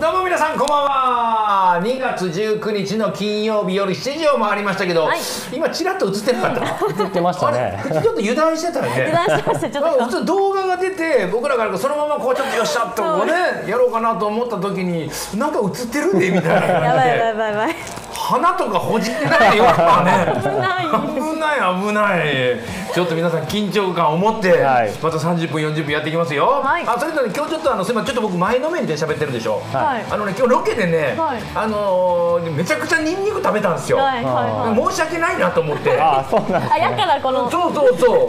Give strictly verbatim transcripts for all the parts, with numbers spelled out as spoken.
どうも皆さんこんばんは。にがつじゅうくにちの金曜日よりしちじを回りましたけど、はい、今ちらっと映ってなかった？映ってましたね。ちょっと油断してたよね。油断してました。ちょっと動画が出て僕らからそのままこうちょっとよっしゃっとこうねやろうかなと思った時になんか映ってるねみたいな感じで。やばいやばいやばい。鼻とかほじってないよね。危ない危ない。ちょっと皆さん緊張感を持ってまたさんじゅっぷんよんじゅっぷんやっていきますよ。はい、あそれとね今日ちょっとあのすみませんちょっと僕前のめりで喋ってるでしょ。はい、あのね今日ロケでね、はい、あのー、めちゃくちゃニンニク食べたんですよ。申し訳ないなと思って。あそうなんですね。あやからこのそうそうそう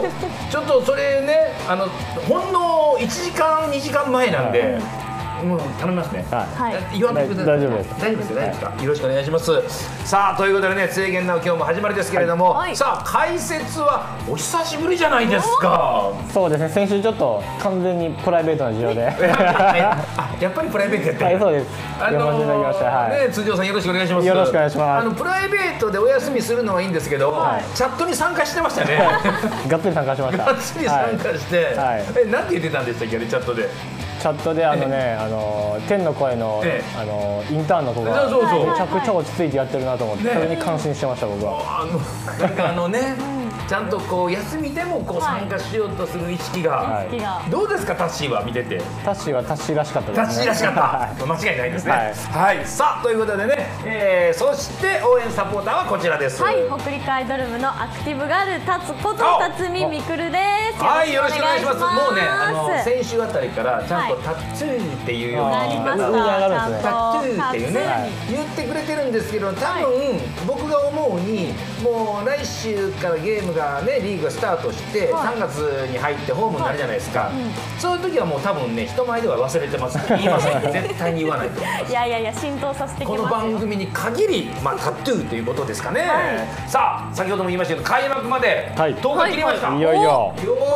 ちょっとそれねあのほんのいちじかんにじかんまえなんで。はいもう頼みますね。はい。言わないでください。大丈夫です。大丈夫ですよね。よろしくお願いします。さあということでね、制限なお今日も始まりですけれども、はい、さあ解説はお久しぶりじゃないですか。そうですね。先週ちょっと完全にプライベートな事情で。あ、やっぱりプライベートやってる。はい、そうです。あのね、通常さんよろしくお願いします。よろしくお願いします。あのプライベートでお休みするのはいいんですけど、チャットに参加してましたね。がっつり参加しました。がっつり参加して。え、なんて言ってたんでしたっけ、チャットで。チャットであのね、あの天の声のあのインターンの子がめちゃくちゃ落ち着いてやってるなと思って、それに感心してました僕は。なんかあのね、ちゃんとこう休みでもこう参加しようとする意識がどうですかタッシーは見てて。タッシーはタッシーらしかったですね。タッシーらしかった。間違いないですね。はい。さあということでね、そして応援サポーターはこちらです。はい、北陸アイドル部のアクティブガールタツこと辰巳みくるです。はい、よろしくお願いします。もうね、あの先週あたりからちゃんとタッチューっていうような言い方がタッチューっていうね言ってくれてるんですけど、多分僕が思うにもう来週からゲームがねリーグがスタートしてさんがつに入ってホームになるじゃないですか。そういう時はもう多分ね人前では忘れてます。言いません。絶対に言わないと思います。いやいやいや浸透させてきます。この番組に限りまあタッチューということですかね。さあ先ほども言いましたけど開幕までとおか切りました。いよいよ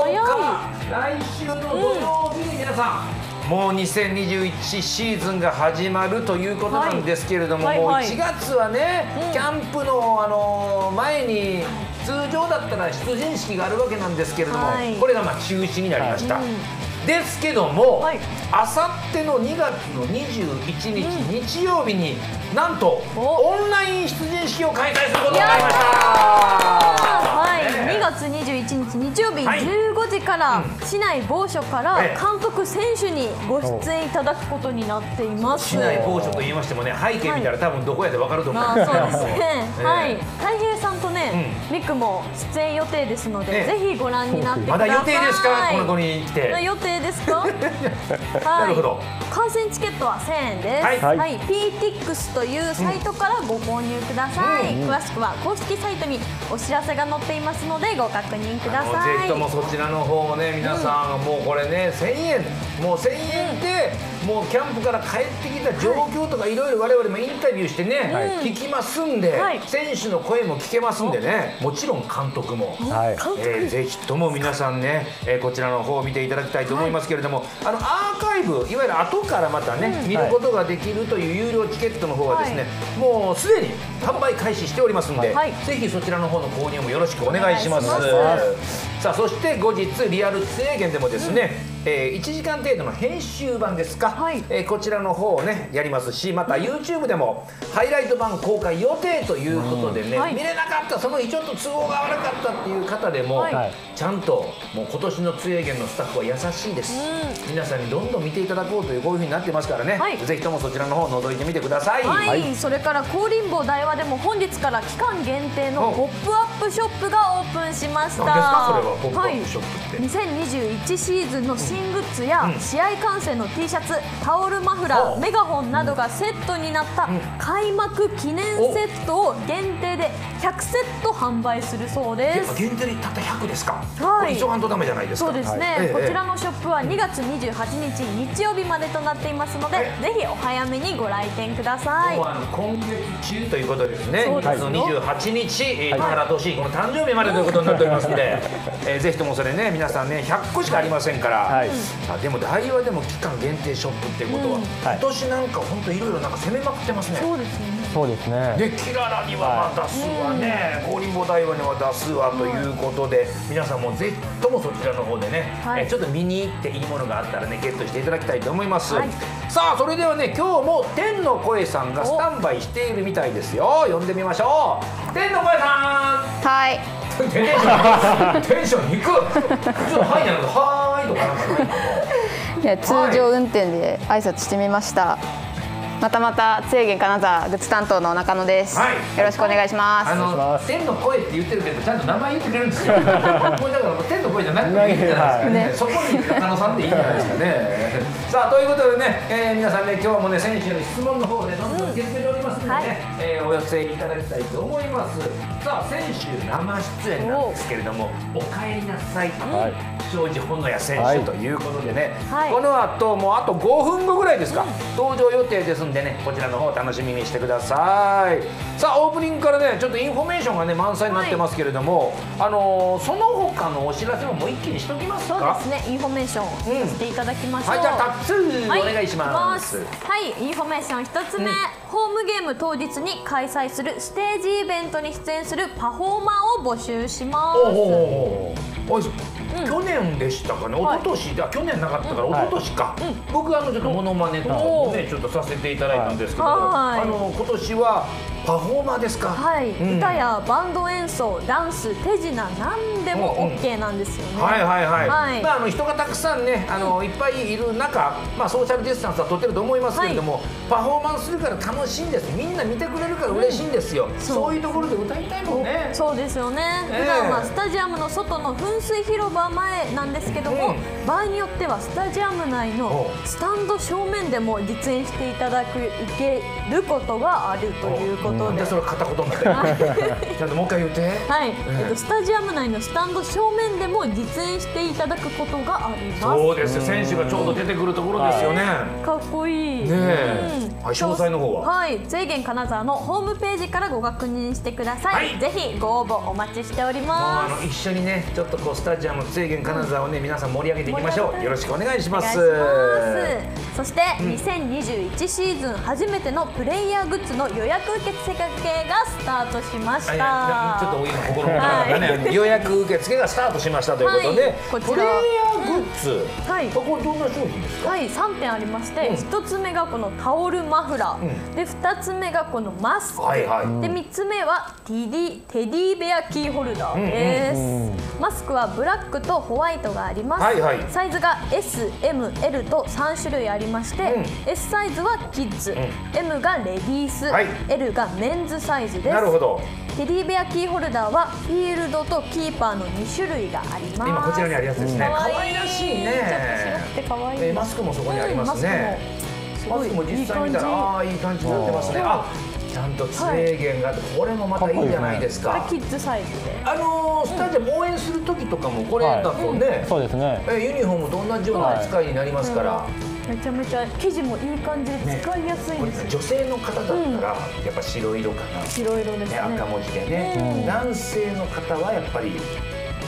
ようか来週の土曜日に皆さん。もうにせんにじゅういちシーズンが始まるということなんですけれども、もういちがつはね、キャンプのあの前に通常だったら出陣式があるわけなんですけれども、これがまあ中止になりました。ですけども、あさってのにがつのにじゅういちにち日曜日になんとオンライン出陣式を開催することになりました。にがつにじゅういちにち日曜日じゅうごじから市内某所から監督選手にご出演いただくことになっています。市内某所と言いましてもね、背景見たら多分どこやでわかると思うんですけど。そうですね。はい。太平さんとね、ミクも出演予定ですので、ぜひご覧になってください。まだ予定ですか？この子に来て。予定ですか？なるほど。観戦チケットはせんえんです。はい。ピーティックス というサイトからご購入ください。詳しくは公式サイトにお知らせが載っていますので。ご確認ください。ぜひともそちらの方をね皆さん、うん、もうこれねせんえんもうせんえんで、うん、もうキャンプから帰ってきた状況とかいろいろ我々もインタビューしてね、はい、聞きますんで、はい、選手の声も聞けますんでね、もちろん監督も、はい、えー、ぜひとも皆さんね、えー、こちらの方を見ていただきたいと思いますけれども、はい、あのアーカイブいわゆる後からまたね、うん、見ることができるという有料チケットの方はですね、はい、もうすでに販売開始しておりますんで、はい、ぜひそちらの方の購入もよろしくお願いします。さあそして後日リアル制限でもですね、うん、えー、いちじかん程度の編集版ですか、はい、えー、こちらの方をねやりますし、また ユーチューブ でもハイライト版公開予定ということでね、うん、はい、見れなかったその日ちょっと都合が悪かったっていう方でも、はい、ちゃんともう今年の制限のスタッフは優しいです、うん、皆さんにどんどん見ていただこうというこういうふうになってますからね、はい、ぜひともそちらの方を覗いてみてください。はい、はい、それから香林坊大和でも本日から期間限定のポップアップショップがオープンしました。はい。にせんにじゅういちシーズンの新グッズや試合観戦の ティーシャツ、タオルマフラー、メガホンなどがセットになった開幕記念セットを限定でひゃくセット販売するそうです。限定にたったひゃくですか。はい。急がんとダメじゃないですか。そうですね。こちらのショップはにがつにじゅうはちにち日曜日までとなっていますので、ぜひお早めにご来店ください。今月中ということですね。にがつのにじゅうはちにちから年この誕生日までということになっておりますので、えー、ぜひともそれね皆さんねひゃっこしかありませんから、はい、あでも大和でも期間限定ショップっていうことは、うん、今年なんか本当いろいろなんか攻めまくってますね。そうですね。そうですね。でキララには出すわね、うん、氷棒大和には出すわということで、うん、皆さんもぜひともそちらの方でね、はい、えちょっと見に行っていいものがあったらねゲットしていただきたいと思います、はい、さあそれではね今日も天の声さんがスタンバイしているみたいですよ。呼んでみましょう。天の声さん。はいテンション低い。ちょっとはいじゃなくてはーいとかなんか。いや通常運転で挨拶してみました。またまた制限金沢グッズ担当の中野です。はい、よろしくお願いします。あの天の声って言ってるけどちゃんと名前言ってくれるんですよ。もうだから天の声じゃなくていいんじゃないですかね。そこに中野さんでいいんじゃないですかね。さあということでね、えー、皆さんね今日もね選手の質問の方でどんどん受け付けておりますのでね、はい、えー、お寄せいただきたいと思います。さあ選手生出演なんですけれども、おかえりなさい。はい、庄司本也選手ということでね、はい、この後もうあとごふんごぐらいですか、うん、登場予定です。でね、こちらの方楽しみにしてください。さあオープニングからねちょっとインフォメーションがね満載になってますけれども、はい、あのー、その他のお知らせももう一気にしときますか。そうですね、インフォメーションさせていただきましょう、うん、はい、じゃあタッツー、はい、お願いします。はい、インフォメーションひとつめ、うん、ホームゲーム当日に開催するステージイベントに出演するパフォーマーを募集します。おおおいしょ。去年でしたかね、一昨年、あ、去年なかったから、一昨年か。僕、あの、ちょっとモノマネとかもね、ちょっとさせていただいたんですけど、あの、今年はパフォーマーですか。はい、歌やバンド演奏、ダンス、手品、なんでもオッケーなんですよね。はいはいはい。まあ、あの、人がたくさんね、あの、いっぱいいる中、まあ、ソーシャルディスタンスは取ってると思いますけれども。パフォーマンスするから楽しいんです。みんな見てくれるから嬉しいんですよ。そういうところで歌いたいもんね。そうですよね。普段はスタジアムの外の噴水広場前なんですけども、うん、場合によってはスタジアム内のスタンド正面でも実演していただく受けることがあるということで、それ片言になってちゃんともう一回言って。はい、うん、えっとスタジアム内のスタンド正面でも実演していただくことがあります。そうですよ、選手がちょうど出てくるところですよね。かっこいいねえ、うん、はい、詳細の方ははい制限金沢のホームページからご確認してください、はい、ぜひご応募お待ちしております。あの一緒にねちょっとこうスタジアム制限金沢をね皆さん盛り上げていきましょう。よろしくお願いします。そしてにせんにじゅういちシーズン初めてのプレイヤーグッズの予約受付がスタートしました。ちょっとお湯の心の中がね、予約受付がスタートしましたということで、こちらプレイヤーグッズ、はい、これどんな商品ですか。はい、さんてんありまして、ひとつめがこのタオルマフラーで、ふたつめがこのマスクで、みっつめはティテディベアキーホルダーです。マスクはブラックとホワイトがあります。サイズが エス、エム、エル とさんしゅるいありまして、 S サイズはキッズ、 エム がレディース、 エル がメンズサイズです。なるほど。テディベアキーホルダーはフィールドとキーパーのにしゅるいがあります。今こちらにあるやつですね。可愛らしいね。ちょっと白くて可愛い。マスクもそこにありますね。マスクも実際見たらああいい感じになってますね。ちゃんと制限があって、これもまたいいじゃないですか。キッズサイズで。あのスタジアム応援する時とかもこれだとね。そうですね。ユニフォームと同じような扱いになりますから。めちゃめちゃ生地もいい感じで使いやすいんです、ね、女性の方だったらやっぱ白色かな、うん、白色ですね、赤文字でね、うん、男性の方はやっぱり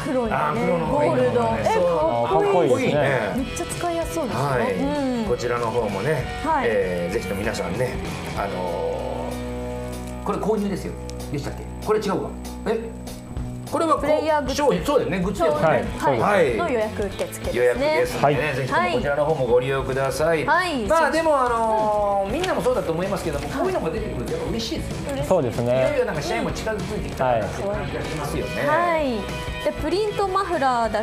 黒いね、ゴールド、え、かっこいいですね。めっちゃ使いやすそうですね。こちらの方もね、はい、えー、ぜひと皆さんね、あのー、これ購入ですよでしたっけ。これ違うわ、え、これはプレイヤーグッズ、そうですね、グッズですね。はい。の予約受付予約ですね。ぜひこちらの方もご利用ください。はい。まあでもあのみんなもそうだと思いますけども、こういうのが出てくるとやっぱ嬉しいですね。そうですね。いよいよなんか試合も近づいてきた感じがしますよね。はい。でプリントマフラーだ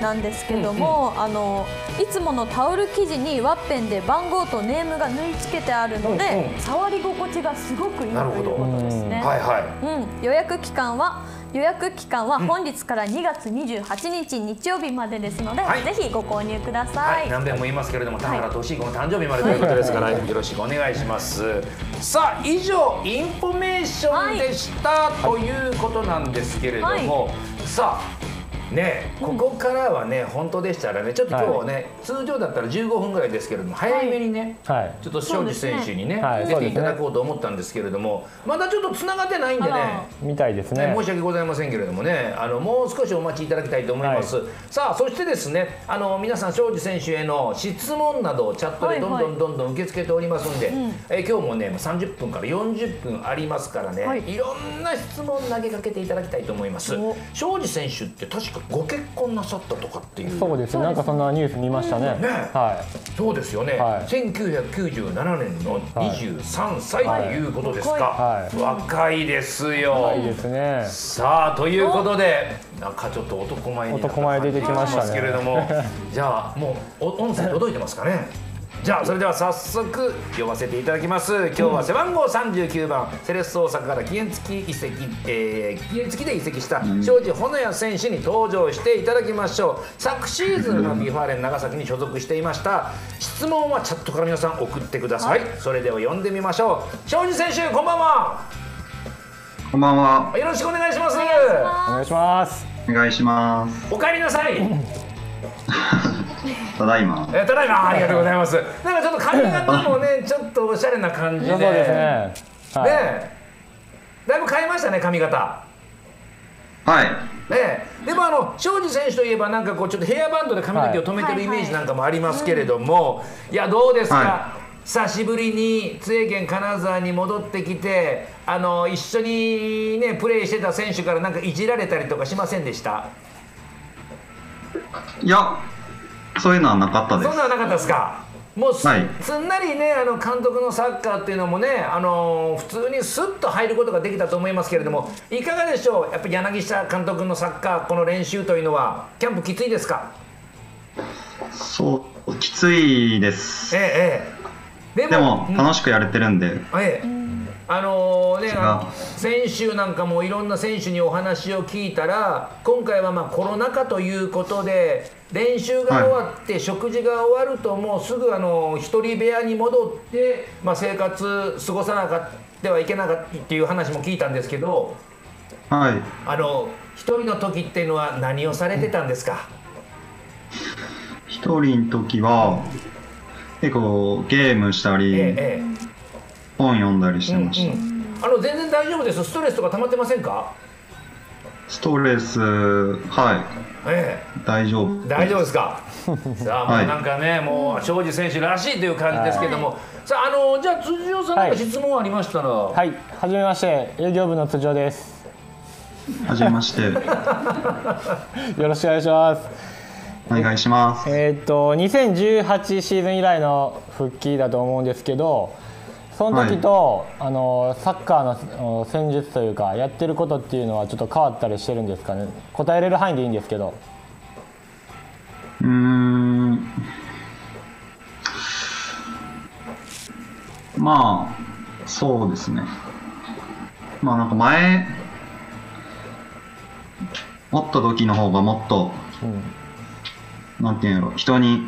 なんですけども、あのいつものタオル生地にワッペンで番号とネームが縫い付けてあるので、触り心地がすごくいいということですね。はいはい。うん。予約期間は予約期間は本日からにがつにじゅうはちにち日曜日までですので、はい、ぜひご購入ください、はい、何遍も言いますけれども田原俊彦の誕生日までということですから、はい、よろしくお願いします、はい、さあ以上インフォメーションでした、はい、ということなんですけれども、はい、さあね、ここからはね、本当でしたらね、ちょっと今日ね、通常だったらじゅうごふんぐらいですけれども、早めにね、ちょっと庄司選手にね、出ていただこうと思ったんですけれども、まだちょっとつながってないんでね、みたいですね、申し訳ございませんけれどもね、あのもう少しお待ちいただきたいと思います。さあ、そしてですね、あの皆さん、庄司選手への質問などをチャットでどんどんどんどん受け付けておりますんで、え今日もね、さんじゅっぷんからよんじゅっぷんありますからね、いろんな質問投げかけていただきたいと思います。庄司選手って確かご結婚なさったとかっていう、そうですね、なんかそんなニュース見ましたね。はい、そうですよね。せんきゅうひゃくきゅうじゅうななねんのにじゅうさんさいということですか。若いですよ。若いですね。さあ、ということで、なんかちょっと男前に男前出てきましたけれども、じゃあもう音声届いてますかね。じゃあそれでは早速呼ばせていただきます。今日は背番号さんじゅうきゅうばん、セレッソ大阪から期限付き移籍、えー、期限付きで移籍した庄司穂乃弥選手に登場していただきましょう。昨シーズンはビファーレン長崎に所属していました。質問はチャットから皆さん送ってください、はい、それでは呼んでみましょう。庄司選手、こんばんは。こんばんは、よろしくお願いします。お願いします。お願いします。お帰りなさい。ただいま。え、ただいま、ありがとうございます。なんかちょっと髪型もね、ちょっとおしゃれな感じで。そうですね。ね、だいぶ変えましたね、髪型。はい。ね、でもあの庄司選手といえば、なんかこうちょっとヘアバンドで髪の毛を留めてるイメージなんかもありますけれども。いや、どうですか。はい、久しぶりに津江県金沢に戻ってきて、あの一緒にね、プレーしてた選手からなんかいじられたりとかしませんでした。いや。そういうのはなかったです。そんなのはなかったですか。もうす、はい、すんなりね、あの監督のサッカーっていうのもね、あの普通にスッと入ることができたと思いますけれども、いかがでしょう。やっぱり柳下監督のサッカー、この練習というのはキャンプきついですか。そう、きついです。ええ、ええ、でも、でも楽しくやれてるんで。ええ、あのね、先週なんかもいろんな選手にお話を聞いたら、今回はまあコロナ禍ということで練習が終わって、はい、食事が終わるともうすぐあの一人部屋に戻って、まあ、生活過ごさなくてはいけなかったっていう話も聞いたんですけど、はい、あの一人の時っていうのは何をされてたんですか。一人の時は結構ゲームしたり、ええええ、本読んだりしてました。うんうん、あの全然大丈夫です。ストレスとか溜まってませんか。ストレス、はい、ええ、大丈夫。大丈夫ですか。さあ、もうなんかね、はい、もう庄司選手らしいという感じですけども。はい、さあ、あの、じゃあ、辻尾さん、なんか質問ありましたら。はい、はい、はじめまして、営業部の辻尾です。はじめまして。よろしくお願いします。お願いします。えっと、にせんじゅうはちシーズン以来の復帰だと思うんですけど。その時と、はい、あのサッカーの戦術というかやってることっていうのはちょっと変わったりしてるんですかね。答えれる範囲でいいんですけど。うーん、まあそうですね、まあなんか前持った時の方がもっと、うん、なんていうんやろ、人に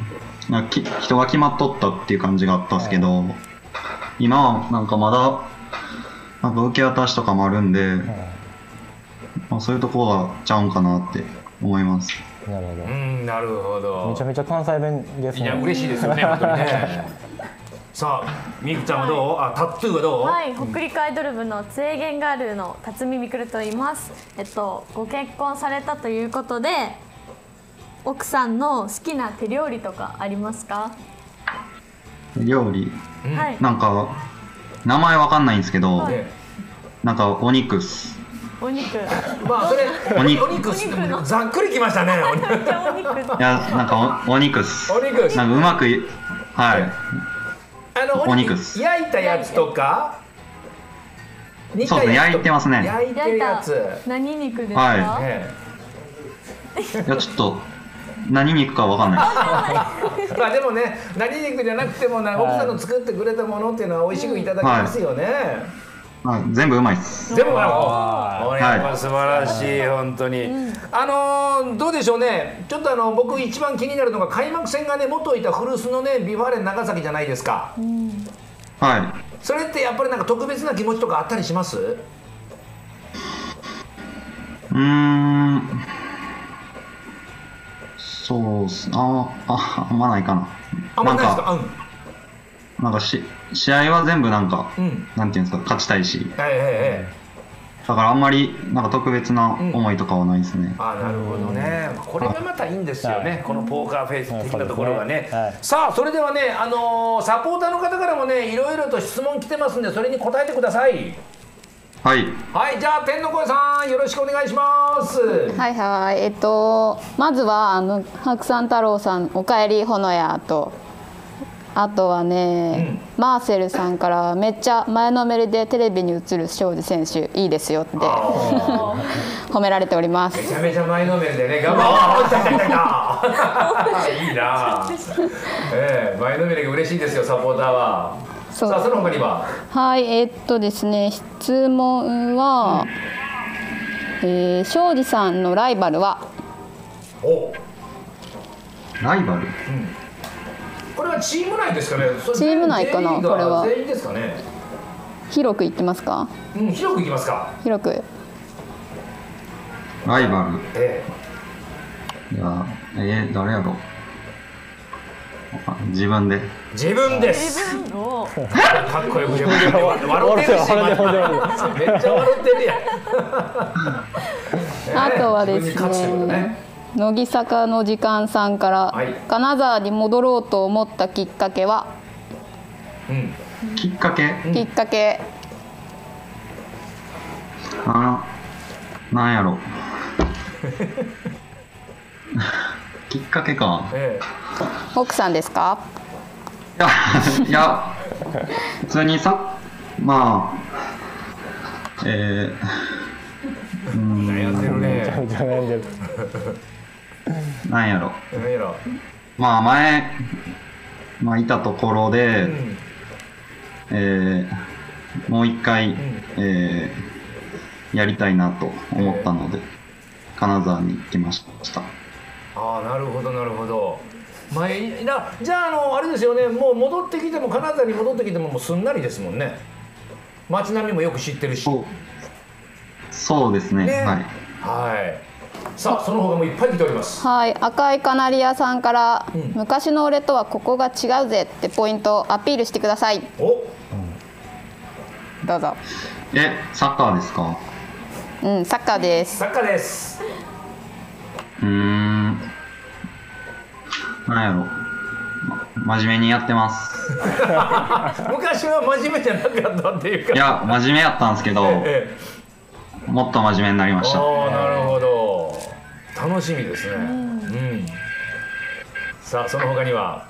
なんか人が決まっとったっていう感じがあったんですけど、はい、今はなんかまだなんか受け渡しとかもあるんで、はい、まあそういうところはちゃうんかなって思います。なるほど。うん、なるほど。めちゃめちゃ関西弁ですね。いや、嬉しいですよね。本当にね。さあ、みゆきちゃんはどう？はい、あ、タットゥーはどう？はい、北陸アイドル部のツエゲンガールの辰巳みくると言います。えっとご結婚されたということで、奥さんの好きな手料理とかありますか？料理、うん、なんか名前わかんないんですけど、はい、なんかお肉っす。お肉。まあそれお肉。お肉ざっくりきましたね。お肉。いや、なんか お, お肉っす。お肉。なんかうまくい、はい。あのお肉っす。焼いたやつとか。そうですね、焼いてますね。焼いてるやつ。何肉ですか。はい。いやちょっと。何肉かわかんないです。まあでもね、何肉じゃなくてもな、奥さんの作ってくれたものっていうのは美味しくいただきますよね。はい、まあ、全部うまいです。全部うまい。これは素晴らしい、はい、本当に。あのー、どうでしょうね。ちょっとあの僕一番気になるのが開幕戦がね、元いた古巣のねビファーレン長崎じゃないですか。うん、はい。それってやっぱりなんか特別な気持ちとかあったりします？うーん。そうっす。ああ、あんまないかな。あんまないですか。なんかし試合は全部なんか、うん、なんていうんですか、勝ちたいし、はいはいはい、だからあんまりなんか特別な思いとかはないですね、うん、あ、なるほどね。これがまたいいんですよね、はい、このポーカーフェイス的なところがね、はいね、はい、さあそれではね、あのー、サポーターの方からもねいろいろと質問来てますんで、それに答えてください。はい、はい、じゃあ天の声さんよろしくお願いします。はいはい、えっとまずはあの白山太郎さん、おかえりほのやと、あとはね、うん、マーセルさんからめっちゃ前のめりでテレビに映る庄司選手いいですよって褒められております。めちゃめちゃ前のめりでね、頑張ろう。いいな。えー、前のめりが嬉しいですよサポーターは。そう、さあその他には、はい、えー、っとですね、質問は、うん、えー、庄司さんのライバルは、おライバル、うん、これはチーム内ですかね。チーム内かな、これは全員ですかね。広くいきますか、うん、広くいきますか。広くライバル、えー、いや、えー、誰やろう。自分で自分です。かっこよく自分で笑ってるし、めっちゃ笑ってるやん。あとはですね、乃木坂の時間さんから、はい、金沢に戻ろうと思ったきっかけは、うん、きっかけ、うん、きっかけ、あの、なんやろきっかけか、ええ、奥さんですか。いや、いや普通にさ、まあ、えー、うん、悩んでるね。悩んでる。なんやろ。なんやろ。まあ前、まあいたところで、うん、えー、もう一回、うん、えー、やりたいなと思ったので、えー、金沢に来ました。ああ、なるほどなるほど。前にな、じゃあ、あのあれですよね、もう戻ってきても金沢に戻ってきてももうすんなりですもんね。街並みもよく知ってるし。そうですね。ね、はい。はい。さあその他もいっぱい来ております。はい。赤いカナリアさんから、うん、昔の俺とはここが違うぜってポイントをアピールしてください。お。どうぞ。え、サッカーですか。うん、サッカーです。サッカーです。うーん、なんやろ、ま、真面目にやってます昔は真面目じゃなかったっていうか、いや真面目やったんですけど、ええ、もっと真面目になりました。ああ、なるほど、楽しみですね、うん、うん、さあその他には、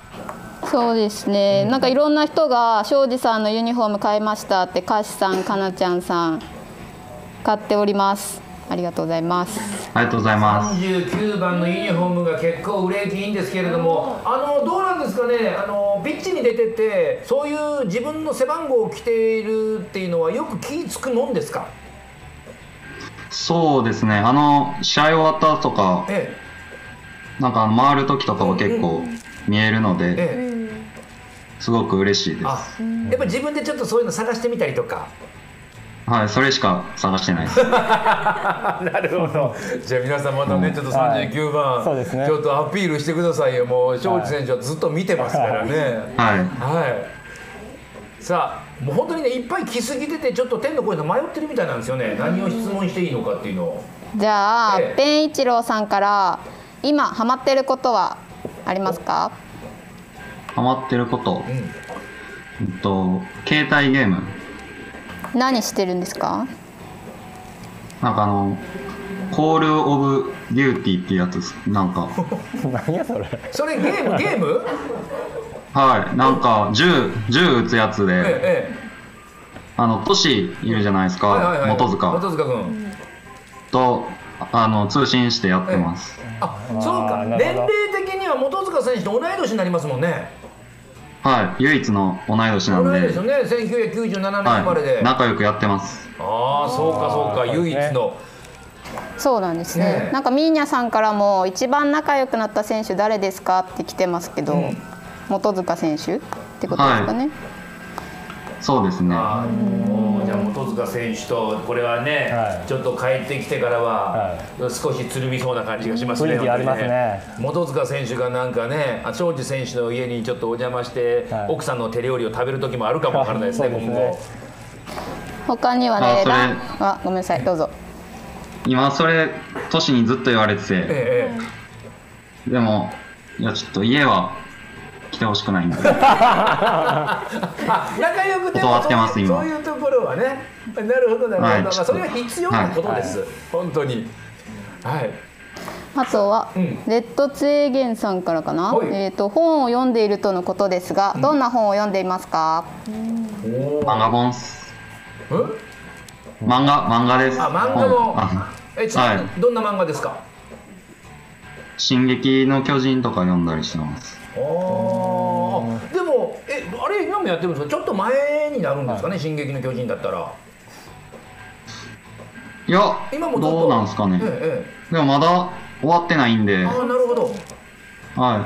そうですね、うん、なんかいろんな人が庄司さんのユニフォーム買いましたって、かしさん、かなちゃんさん買っております。ありがとうございます。ありがとうございます。さんじゅうきゅうばんのユニフォームが結構売れ行きいいんですけれども、あのどうなんですかね。あのピッチに出てて、そういう自分の背番号を着ているっていうのはよく気ぃつくもんですか。そうですね。あの試合終わったとか、ええ、なんか回る時とかは結構見えるので、ええ、すごく嬉しいです。あ、やっぱ自分でちょっとそういうの探してみたりとか。はい、それしか探してないです。なるほど。じゃあ皆さんまたね、ちょっとさんじゅうきゅうばん、ちょっとアピールしてくださいよ。もう庄司選手はずっと見てますからね。はい。はい。さあ、もう本当にね、いっぱい来すぎてて、ちょっと天の声で迷ってるみたいなんですよね。何を質問していいのかっていうのを。じゃあ、ええ、ペン一郎さんから今ハマってることはありますか？ハマってること。うん、えっと携帯ゲーム。何してるんですか？なんかあのコールオブデューティーってやつです。なんか何やそれ。それゲームゲーム？はい。なんか銃銃撃つやつで、ええ、あのトシいるじゃないですか。本塚。本塚君とあの通信してやってます。ええ、あ、そうか。年齢的には本塚選手と同い年になりますもんね。はい、唯一の同い年なんで。ですよね、せんきゅうひゃくきゅうじゅうななねん生まれで、はい、仲良くやってます。ああ、そうかそうか、唯一の。そうなんですね。ね、なんかミーニャさんからも一番仲良くなった選手誰ですかって来てますけど、うん、本塚選手ってことですかね。はい、そうですね。ああ、じゃあ本小塚選手とこれはね、はい、ちょっと帰ってきてからは、はい、少しつるみそうな感じがしますね。本塚選手がなんかね、庄司選手の家にちょっとお邪魔して、はい、奥さんの手料理を食べる時もあるかもわからないですね、今後。他にはね、あ、ごめんなさい、どうぞ。今それトシにずっと言われてて、ええ、でもいやちょっと家は来てほしくないんで仲良くてもそういうところはね、なるほどなるほど、はい、まあそれは必要なことです、はい、本当に、はい、あとは、うん、レッドツエーゲンさんからかな、えと本を読んでいるとのことですが、うん、どんな本を読んでいますか？漫画本っす。漫画漫画です。あ、漫画の。え、ちなみにどんな漫画ですか？進撃の巨人とか読んだりしてます。ああ。でもえあれ今もやってるんですか？ちょっと前になるんですかね、進撃の巨人だったら。いや、今もどうなんですかね。でもまだ終わってないんで。ああ、なるほど。は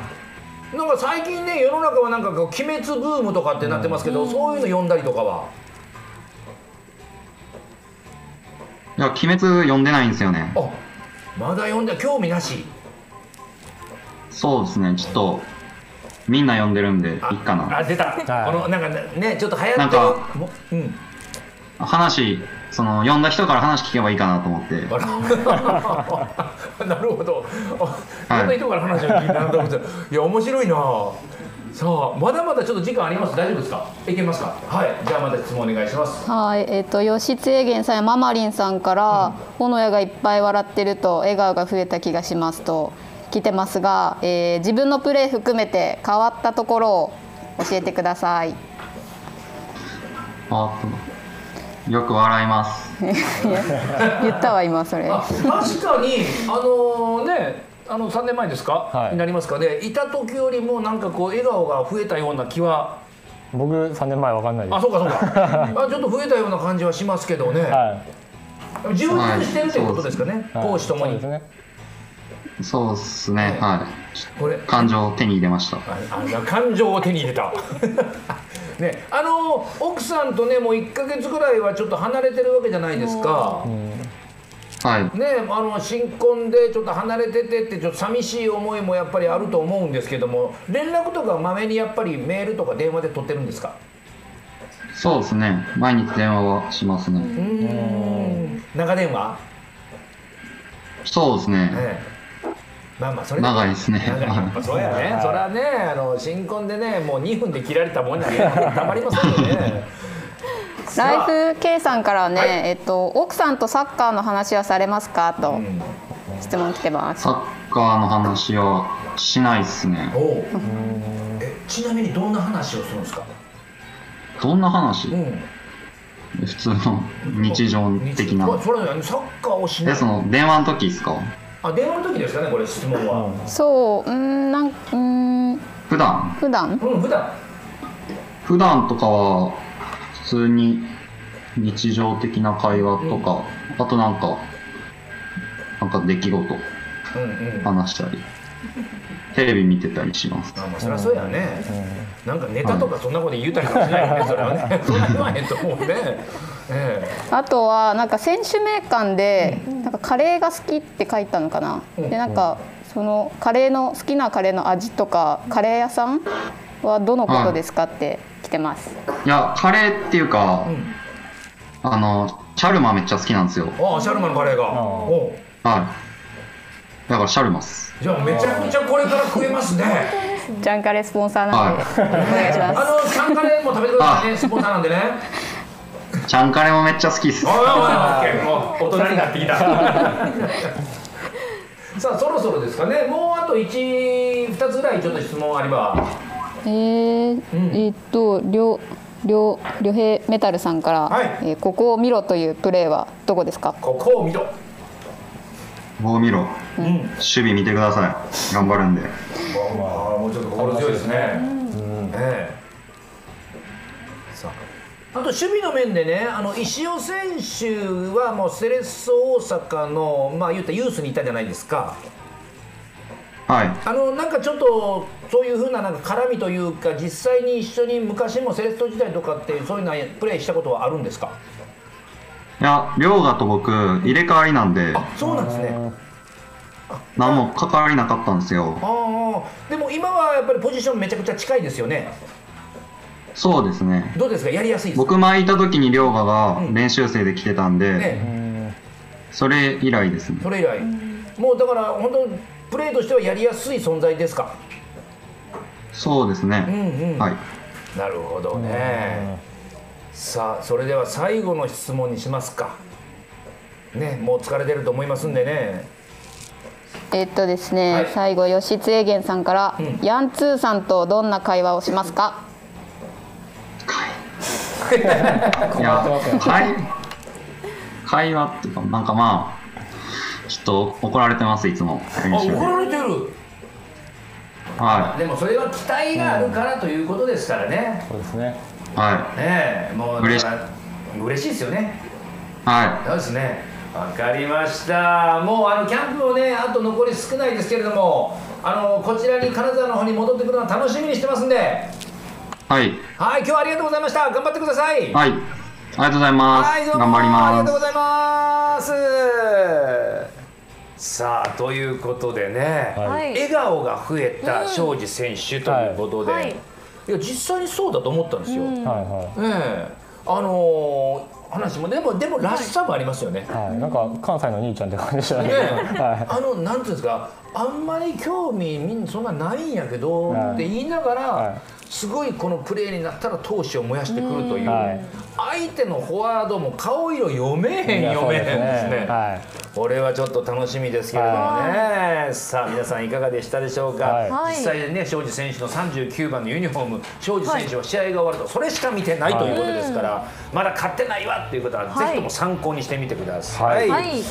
い。なんか最近ね、世の中はなんか鬼滅ブームとかってなってますけど、そういうの読んだりとかは。いや、鬼滅読んでないんですよね。あ、まだ読んで興味なし。そうですね、ちょっとみんな読んでるんでいいかな。あ、出た。このなんかね、ちょっと流行ってる。なんか、うん、話その読んだ人から話聞けばいいかなと思って。なるほど。読んだ人から話を聞いたなと思って。いや面白いな。さあ、まだまだちょっと時間あります。大丈夫ですか？いけますか？はい、じゃあまた質問お願いします。はい、えっ、ー、と吉津源さんやママリンさんから、うん、炎がいっぱい笑ってると笑顔が増えた気がしますと来てますが、えー、自分のプレー含めて変わったところを教えてください。あ、よく笑います。言ったわ今それ。確かにあのー、ね。あのさんねんまえですか、はい、になりますかね、いた時よりもなんかこう笑顔が増えたような気は、僕さんねんまえわかんないです。あ、そうかそうか。あ、ちょっと増えたような感じはしますけどね、はい、充実してるということですかね、はい、攻守ともに。そうですね、はい、これ感情を手に入れました。あ、感情を手に入れたね、あの奥さんとね、もういっかげつぐらいはちょっと離れてるわけじゃないですか。はい、ね、あの新婚でちょっと離れててってちょっと寂しい思いもやっぱりあると思うんですけども、連絡とかまめにやっぱりメールとか電話で取ってるんですか？そうですね、毎日電話はしますね。うん、長電話？そうですね、ね、まあまあそれ長いですね。そうやね、それはね、あの新婚でね、もうにふんで切られたもんなんでたまりませんよね。ライフ K さんからはね、はい、えっと奥さんとサッカーの話はされますかと質問来てます。サッカーの話はしないですね。おえ、ちなみにどんな話をするんですか？どんな話？うん、普通の日常的な。それはサッカーをしない。え、その電話の時ですか？あ、電話の時ですかね、これ質問は。そう、うん、なん、うん。普段？普段？うん、普段。普段とかは。普通に日常的な会話とか、うん、あとなんかなんか出来事話したり、うん、うん、テレビ見てたりします。あ、まあそりゃそうやね、うん、なんかネタとかそんなこと言うたりとかしないよね、はい、それはねそんな言わへんと思うねええ、あとはなんか選手名鑑で、うん、なんかカレーが好きって書いたのかな、うん、でなんかそのカレーの好きなカレーの味とかカレー屋さんはどのことですかって、はい、来てます。いや、カレーっていうか、うん、あのシャルマめっちゃ好きなんですよ。ああ、シャルマのカレーが。はい、だからシャルマっす。じゃあめちゃくちゃこれから食えますね。ジャンカレースポンサーなんで、はい、お願いします。あのジャンカレーも食べてくださいね、スポンサーなんでね。ジャンカレーもめっちゃ好きっす。おいおいおい、もう大人になってきたさあ、そろそろですかね、もうあといち、につぐらいちょっと質問あれば。えーうん、えっとりょりょりょへいメタルさんから、はい、えー、ここを見ろというプレーはどこですか？ここを見ろ。ここを見ろ。うん、守備見てください。頑張るんで。ああ、もうちょっと心強いですね。うん、ええ。さあ。あと守備の面でね、あの石尾選手はもうセレッソ大阪のまあ言ったユースにいたじゃないですか。はい、あのなんかちょっとそういうふうななんか絡みというか、実際に一緒に昔もセレッソ時代とかってそういうのはプレーしたことはあるんですか？いや、涼河と僕入れ替わりなんで。あ、そうなんですね。何も関わりなかったんですよ。ああ、でも今はやっぱりポジションめちゃくちゃ近いですよね。そうですね。どうですか、やりやすいですか。僕前いた時に涼河が練習生で来てたんで、うんね、それ以来ですね。それ以来、もうだから本当にプレーとしてはやりやすい存在ですか。そうですね。うん、うん、はい。なるほどね。さあ、それでは最後の質問にしますか。ね、もう疲れてると思いますんでね。えっとですね、はい、最後吉津源さんから、うん、ヤンツーさんとどんな会話をしますか。いや、会会話っていうか、なんかまあちょっと怒られてます、いつも。あ、怒られてる。はい。でもそれは期待があるから、うん、ということですからね。そうですね。はい。ねえ、もう嬉し嬉しいですよね。はい。そうですね。わかりました。もうあのキャンプもね、あと残り少ないですけれども、あのこちらに金沢の方に戻ってくるのは楽しみにしてますんで。はい。はい、今日はありがとうございました。頑張ってください。はい。ありがとうございます。はい、どうも頑張ります。ありがとうございます。さあ、ということでね、はい、笑顔が増えた庄司選手ということで。はいはい、いや実際にそうだと思ったんですよ。あのー、話もでもでもらしさもありますよね。はい、なんか関西の兄ちゃんって感じじゃないですか。あのなんていうんですか、あんまり興味みんなそんなないんやけど、はい、って言いながら、はい、すごいこのプレーになったら闘志を燃やしてくるという、はい、相手のフォワードも顔色読めへん読めへんですね。はい、これはちょっと楽しみですけれどもね。はい、さあ皆さんいかがでしたでしょうか。はい、実際ね、庄司選手のさんじゅうきゅうばんのユニフォーム、庄司選手は試合が終わるとそれしか見てないということですから、はい、まだ勝ってないわっていう方はぜひとも参考にしてみてください。はいはい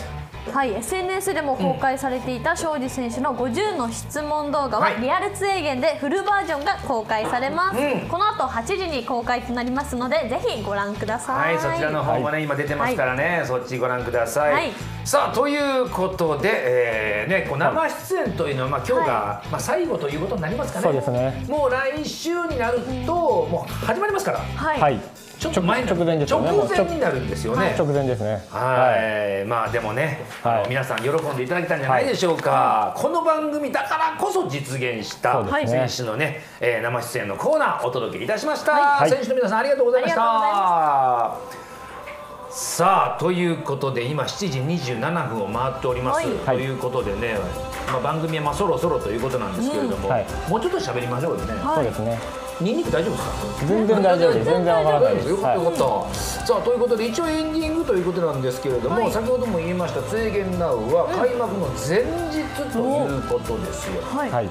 はい。 エスエヌエス でも公開されていた庄司選手のごじゅうの質問動画はリアルツエーゲンでフルバージョンが公開されます。うん、この後はちじに公開となりますのでぜひご覧ください。はい、そちらの方もね、はい、今出てますからね、はい、そっちご覧ください。はい、さあということで、えーね、こう生出演というのは、まあ、今日が、はい、まあ、最後ということになりますかね。そうですね。もう来週になると、うん、もう始まりますから。はい、はい、ちょっと前直前ですね。直前になるんですよね。直前ですね。はい。まあでもね、皆さん喜んでいただけたんじゃないでしょうか。この番組だからこそ実現した選手のね、生出演のコーナーお届けいたしました。選手の皆さんありがとうございました。さあということで今しちじにじゅうななふんを回っております。ということでね、まあ番組はまあそろそろということなんですけれども、もうちょっと喋りましょうね。そうですね。ニンニク大丈夫ですか？全然大丈夫です。全然わからないです。よかったよかった。さあということで一応エンディングということなんですけれども、先ほども言いましたツエーゲンナウは開幕の前日ということですよ。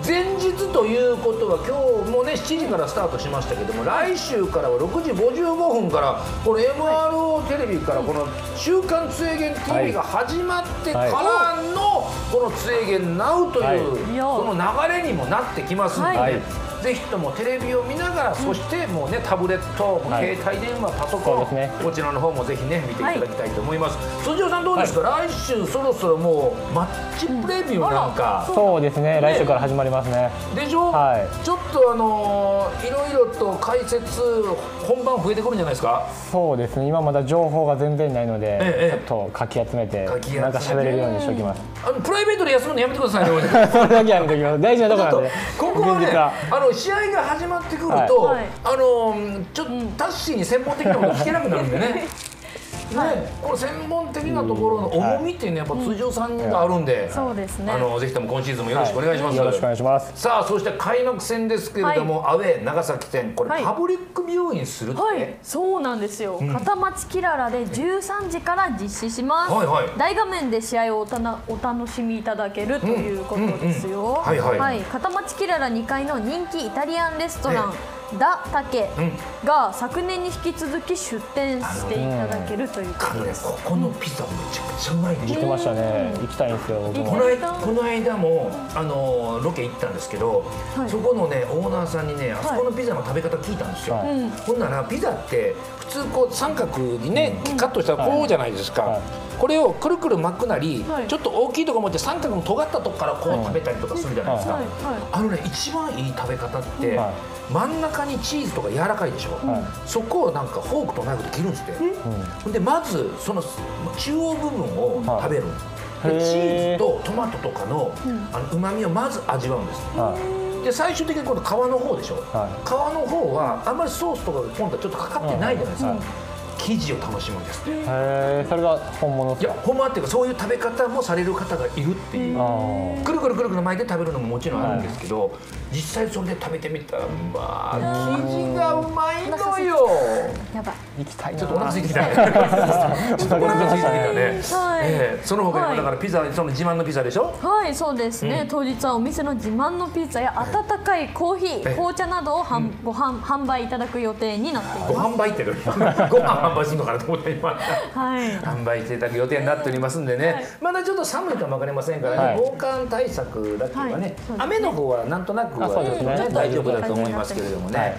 前日ということは今日もねしちじからスタートしましたけども、来週からはろくじごじゅうごふんからこの エムアールオー テレビからこの週刊ツエーゲン ティーブイ が始まってからのこのツエーゲンナウというこの流れにもなってきますので。ぜひともテレビを見ながら、そしてもうねタブレット、携帯電話、パソコン、こちらの方もぜひね見ていただきたいと思います。辻尾さんどうですか？来週そろそろもうマッチプレビューなんか、そうですね。来週から始まりますね。でしょ？ちょっとあのいろいろと解説本番増えてくるんじゃないですか？そうですね。今まだ情報が全然ないので、ちょっとかき集めてなんか喋れるようにしておきます。あのプライベートで休むのやめてくださいね。それだけやめておきます。大事なところなんで。ここはね。試合が始まってくると、はい、あのちょっとタッシーに専門的なこと聞けなくなるんでね。ね、この専門的なところの重みっていうのはやっぱ通常さんがあるんで、そうですね。あのぜひとも今シーズンもよろしくお願いします。よろしくお願いします。さあそして開幕戦ですけれども、アウェー長崎戦、これパブリックビューインするって。はい、そうなんですよ。片町キララでじゅうさんじから実施します。はいはい。大画面で試合をおたなお楽しみいただけるということですよ。はいはい。はい。片町キララにかいの人気イタリアンレストラン。ダ・タケが昨年に引き続き出店していただけるということです。ここのピザめちゃくちゃうまいでしょ。行ってましたね。行きたいんですよ。この間もあのロケ行ったんですけど、そこのねオーナーさんにねあそこのピザの食べ方聞いたんですよ。ほんならピザって普通こう三角にねカットしたらこうじゃないですか。これをくるくる巻くなり、ちょっと大きいとこ持って三角の尖ったとこからこう食べたりとかするじゃないですか。あのね一番いい食べ方って真ん中かにチーズとか柔らかいでしょ、はい、そこをなんかフォークとナイフで切るんですって、うん、でまずその中央部分を食べるんです、はい、でチーズとトマトとかのうまみをまず味わうんです、はい、で最終的に今度皮の方でしょ、はい、皮の方はあんまりソースとかが今度はちょっとかかってないじゃないですか、はいはいはい、生地を楽しむんですって。へえ、それが本物ですか？いや、本物っていうかそういう食べ方もされる方がいるっていう、くるくるくるくる巻いて食べるのももちろんあるんですけど、はい、実際それで食べてみたらまあ生地がうまいのよ。やばい、行きたいな。ちょっとお腹空いてきたね。ちょっとお腹空いてきたね。はい、えー、その他にもだからピザ、その自慢のピザでしょ。はい、そうですね、うん、当日はお店の自慢のピザや温かいコーヒー、紅茶などをはん、うん、ごはん販売いただく予定になっています。ご販売ってどういうご飯販売するのかなと思って今、はい、販売していただく予定になっておりますんでね、えーはい、まだちょっと寒いかもわかりませんからね、防寒対策だっていうかね、はい、そうですね、雨の方はなんとなくは、ね、大丈夫だと思いますけれどもね、はい、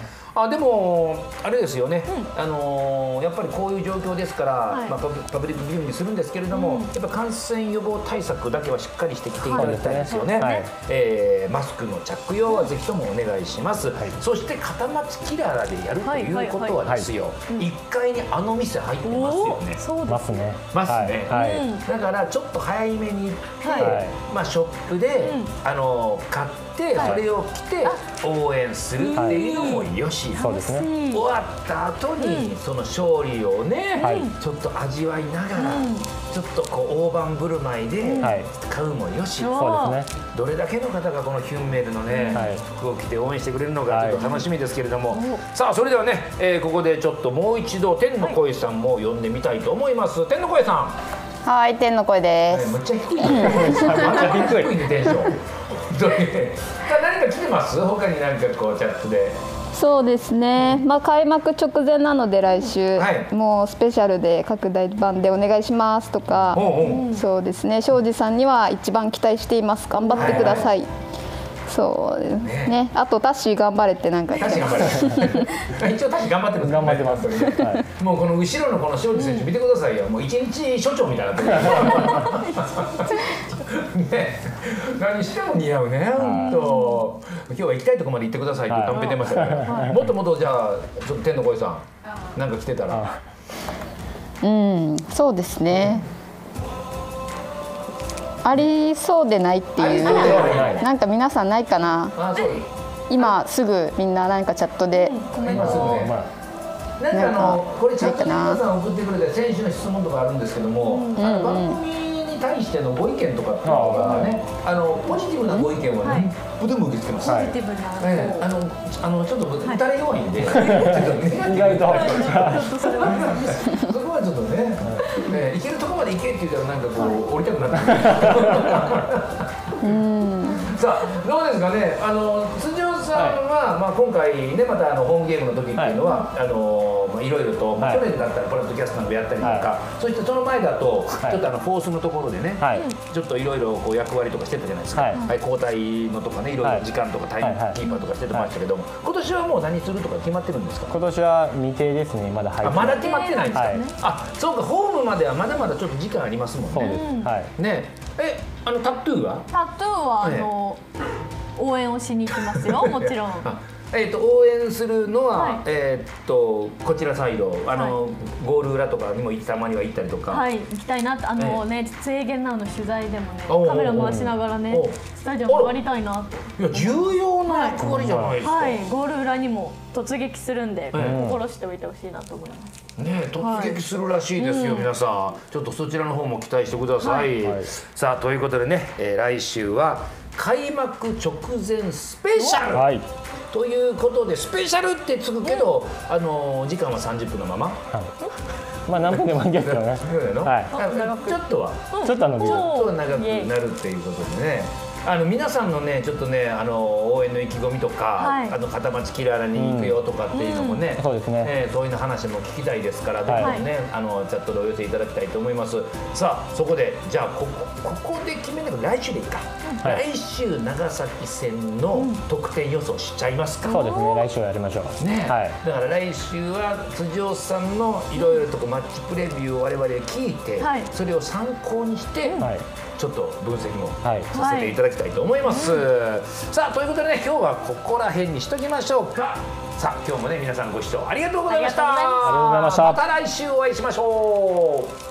あでもあれですよね、うん、あのやっぱりこういう状況ですから、はい、まあ、パブリックビューイングするんですけれども、うん、やっぱ感染予防対策だけはしっかりしてきていただきたいですよね。マスクの着用はぜひともお願いします、はい、そして片町キララでやるということはですよ、いっかいにあの店入ってますよね。そうですね、ますね、はい、だからちょっと早めに行って、はい、まあ、ショップで、うん、あの買って、はい、それを着て応援するっていうのもよし、そうですね、終わった後にその勝利をね、うん、ちょっと味わいながら、うん、ちょっとこう大盤振る舞いで買うもよし、はい、どれだけの方がこのヒュンメールのね、はい、服を着て応援してくれるのかちょっと楽しみですけれども、はい、さあそれではね、えー、ここでちょっともう一度天の声さんも呼んでみたいと思います、はい、天の声さん。はい、天の声です、ね、めっちゃ低いね、テンション。何か来てます？他になんかこうチャットで。そうですね、まあ、開幕直前なので来週、はい、もうスペシャルで拡大版でお願いしますとか、うん、そうですね、庄司さんには一番期待しています、頑張ってください。はいはい、そうですね。あとタッシー頑張れってなんか言ってます。一応タッシー頑張ってます。頑張ってます。もうこの後ろのこの庄司選手見てくださいよ。もう一日所長みたいなってる。ね、何しても似合うね。本当。今日は行きたいとこまで行ってくださいってカンペ出ましたね。もっともっとじゃあちょっと天の声さんなんか来てたら。うん、そうですね。ありそうでないっていう、なんか皆さんないかな。今すぐみんななんかチャットで。なんかあのこれチャットで皆さん送ってくれて選手の質問とかあるんですけども、番組に対してのご意見とかっていうのがね、あのポジティブなご意見はね、全部受け付けます。ポジティブな。あのあのちょっと打たれ弱いんで。意外と。そこはちょっとね。ね、行けるとこまで行けって言ったらなんかこう降りたくなってさあどうですかね、あの辻尾さんは、はい、まあ今回ねまたあのホームゲームの時っていうのは、はい、あのまあいろいろと、はい、去年だったらポラッドキャストなんかやったりとか、はい、そしてその前だと、はい、ちょっとあのフォースのところでね、はい、ちょっといろいろこう役割とかしてたじゃないですか、はいはい、交代のとかねいろいろ時間とかタイムキーパーとかしてましたけども、今年はもう何するとか決まってるんですか？今年は未定ですね、まだ入ってまだ決まってないんですか？はい、あ、そうか、ホームまではまだまだちょっと時間ありますもんね。はい、ねえ、え、あのタトゥーは？タトゥーはあの、ね、応援をしに行きますよ、もちろん。えっと応援するのはえっとこちらサイド、あのゴール裏とかにもたまには行ったりとか、はい、行きたいなって、あのね制限なの取材でもねカメラ回しながらねスタジアム回りたいなって。いや、重要な役割じゃないですか。はい、ゴール裏にも突撃するんで心しておいてほしいなと思います。ね、突撃するらしいですよ、皆さんちょっとそちらの方も期待してください。さあということでね、来週は開幕直前スペシャルということで、スペシャルってつくけど、あの時間はさんじゅっぷんのまま、まあ何分でもいいですよね。ちょっとはちょっと長くなるっていうことでね、あの皆さんのねちょっとねあの応援の意気込みとか、あの片町キララに行くよとかっていうのもね、そうですね、そういうの話も聞きたいですから、どんどんねあのチャットでお寄せいただきたいと思います。さあそこでじゃあここここで決めなくて来週でいいか。来週長崎戦の得点予想しちゃいますか？そうですね、来週やりましょうね。だから来週は辻尾さんのいろいろとマッチプレビューを我々聞いて、それを参考にして。ちょっと分析もさせていただきたいと思います。はい、さあということでね、今日はここら辺にしときましょうか。さあ今日もね皆さんご視聴ありがとうございました。ありがとうございました。また来週お会いしましょう。